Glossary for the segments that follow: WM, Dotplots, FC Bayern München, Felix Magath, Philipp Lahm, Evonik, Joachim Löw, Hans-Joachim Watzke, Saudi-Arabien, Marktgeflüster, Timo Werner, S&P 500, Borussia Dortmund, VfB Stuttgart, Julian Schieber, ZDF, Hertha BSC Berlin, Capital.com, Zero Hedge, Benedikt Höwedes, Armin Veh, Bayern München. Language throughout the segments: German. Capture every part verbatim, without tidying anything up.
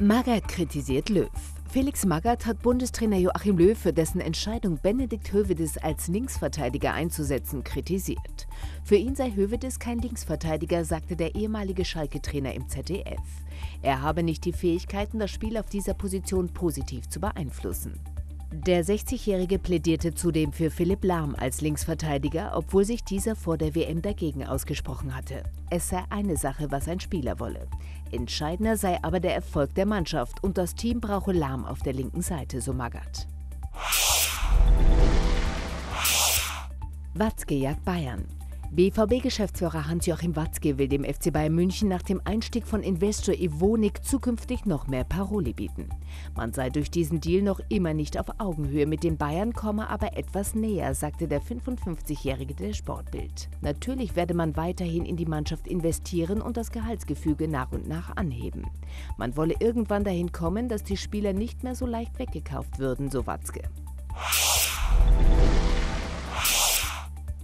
Magath kritisiert Löw. Felix Magath hat Bundestrainer Joachim Löw für dessen Entscheidung, Benedikt Höwedes als Linksverteidiger einzusetzen, kritisiert. Für ihn sei Höwedes kein Linksverteidiger, sagte der ehemalige Schalke-Trainer im Z D F. Er habe nicht die Fähigkeiten, das Spiel auf dieser Position positiv zu beeinflussen. Der sechzigjährige plädierte zudem für Philipp Lahm als Linksverteidiger, obwohl sich dieser vor der W M dagegen ausgesprochen hatte. Es sei eine Sache, was ein Spieler wolle. Entscheidender sei aber der Erfolg der Mannschaft und das Team brauche Lahm auf der linken Seite, so Magath. Watzke jagt Bayern. B V B-Geschäftsführer Hans-Joachim Watzke will dem F C Bayern München nach dem Einstieg von Investor Evonik zukünftig noch mehr Paroli bieten. Man sei durch diesen Deal noch immer nicht auf Augenhöhe mit den Bayern, komme aber etwas näher, sagte der fünfundfünfzigjährige der Sportbild. Natürlich werde man weiterhin in die Mannschaft investieren und das Gehaltsgefüge nach und nach anheben. Man wolle irgendwann dahin kommen, dass die Spieler nicht mehr so leicht weggekauft würden, so Watzke.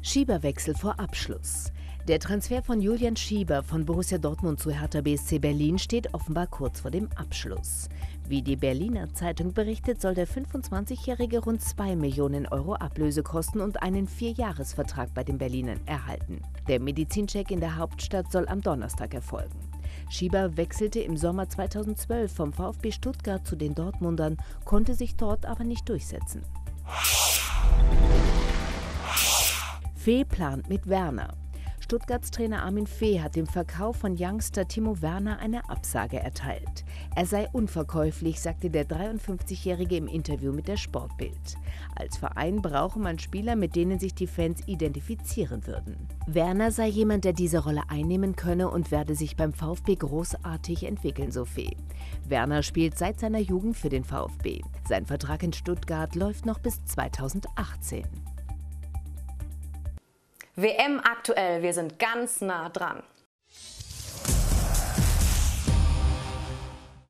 Schieberwechsel vor Abschluss. Der Transfer von Julian Schieber von Borussia Dortmund zu Hertha B S C Berlin steht offenbar kurz vor dem Abschluss. Wie die Berliner Zeitung berichtet, soll der fünfundzwanzigjährige rund zwei Millionen Euro Ablöse kosten und einen Vierjahresvertrag bei den Berlinern erhalten. Der Medizincheck in der Hauptstadt soll am Donnerstag erfolgen. Schieber wechselte im Sommer zweitausendzwölf vom VfB Stuttgart zu den Dortmundern, konnte sich dort aber nicht durchsetzen. Veh plant mit Werner. Stuttgarts Trainer Armin Veh hat dem Verkauf von Youngster Timo Werner eine Absage erteilt. Er sei unverkäuflich, sagte der dreiundfünfzigjährige im Interview mit der Sportbild. Als Verein brauche man Spieler, mit denen sich die Fans identifizieren würden. Werner sei jemand, der diese Rolle einnehmen könne und werde sich beim VfB großartig entwickeln, so Veh. Werner spielt seit seiner Jugend für den VfB. Sein Vertrag in Stuttgart läuft noch bis zweitausendachtzehn. W M aktuell, wir sind ganz nah dran.